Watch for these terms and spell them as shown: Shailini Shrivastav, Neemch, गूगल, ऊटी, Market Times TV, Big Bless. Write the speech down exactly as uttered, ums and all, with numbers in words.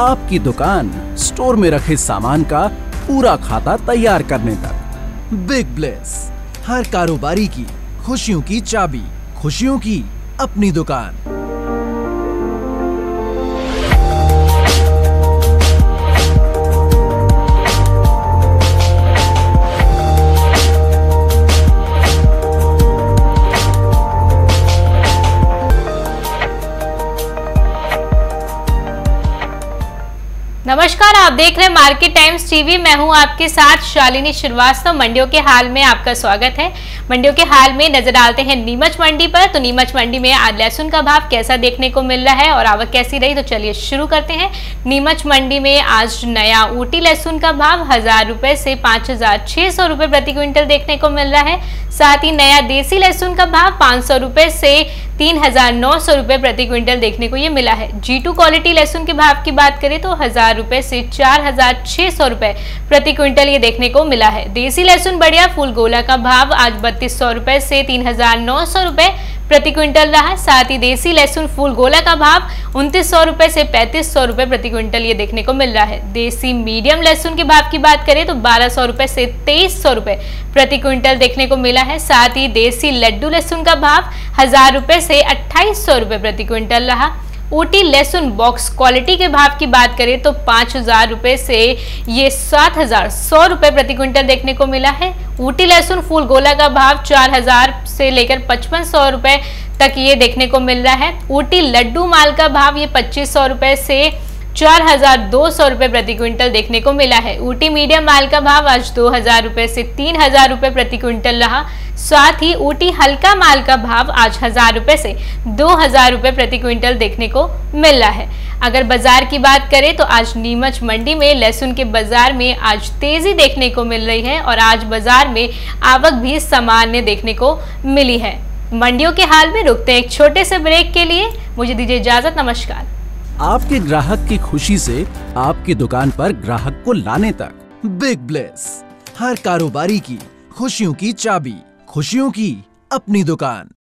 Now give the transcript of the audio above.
आपकी दुकान स्टोर में रखे सामान का पूरा खाता तैयार करने तक। बिग ब्लेस, हर कारोबारी की खुशियों की चाबी, खुशियों की अपनी दुकान। नमस्कार, आप देख रहे हैं मार्केट टाइम्स टीवी। मैं हूं आपके साथ शालिनी श्रीवास्तव। मंडियों के हाल में आपका स्वागत है। मंडियों के हाल में नजर डालते हैं नीमच मंडी पर। तो नीमच मंडी में आज लहसुन का भाव कैसा देखने को मिल रहा है और आवक कैसी रही, तो चलिए शुरू करते हैं। नीमच मंडी में आज नया ऊटी लहसुन का भाव हजार रुपये से पाँच हजार छः सौ रुपये प्रति क्विंटल देखने को मिल रहा है। साथ ही नया देसी लहसुन का भाव पाँच सौ रुपये से तीन हजार नौ सौ रुपये प्रति क्विंटल देखने को ये मिला है। जी टू क्वालिटी लहसुन के भाव की बात करें तो हजार रुपये से चार हजार छः सौ रुपये प्रति क्विंटल ये देखने को मिला है। देसी लहसुन बढ़िया फूल गोला का भाव आज बत्तीस सौ रुपये से तीन हजार नौ सौ रुपये प्रति क्विंटल रहा। साथ ही देसी लहसुन फूल गोला का भाव उनतीस सौ रुपये से पैंतीस सौ रुपये प्रति क्विंटल ये देखने को मिल रहा है। देसी मीडियम लहसुन के भाव की बात करें तो बारह सौ रुपये से तेईस सौ रुपये प्रति क्विंटल देखने को मिला है। साथ ही देसी लड्डू लहसुन का भाव हजार रुपये से अट्ठाईस सौ रुपये प्रति क्विंटल रहा। ऊटी लहसुन बॉक्स क्वालिटी के भाव की बात करें तो पाँच हज़ार रुपये से ये सात हज़ार सौ रुपये प्रति क्विंटल देखने को मिला है। ऊटी लहसुन फूल गोला का भाव चार हज़ार से लेकर पचपन सौ रुपये तक ये देखने को मिल रहा है। ऊटी लड्डू माल का भाव ये पच्चीस सौ रुपये से चार हज़ार दो सौ रुपये प्रति क्विंटल देखने को मिला है। ऊटी मीडियम माल का भाव आज दो हज़ार रुपये से तीन हज़ार रुपये प्रति क्विंटल रहा। साथ ही ऊटी हल्का माल का भाव आज हज़ार रुपये से दो हज़ार रुपये प्रति क्विंटल देखने को मिल रहा है। अगर बाजार की बात करें तो आज नीमच मंडी में लहसुन के बाज़ार में आज तेज़ी देखने को मिल रही है और आज बाज़ार में आवक भी सामान्य देखने को मिली है। मंडियों के हाल में रुकते हैं एक छोटे से ब्रेक के लिए। मुझे दीजिए इजाज़त, नमस्कार। आपके ग्राहक की खुशी से आपकी दुकान पर ग्राहक को लाने तक बिग ब्लेस, हर कारोबारी की खुशियों की चाबी, खुशियों की अपनी दुकान।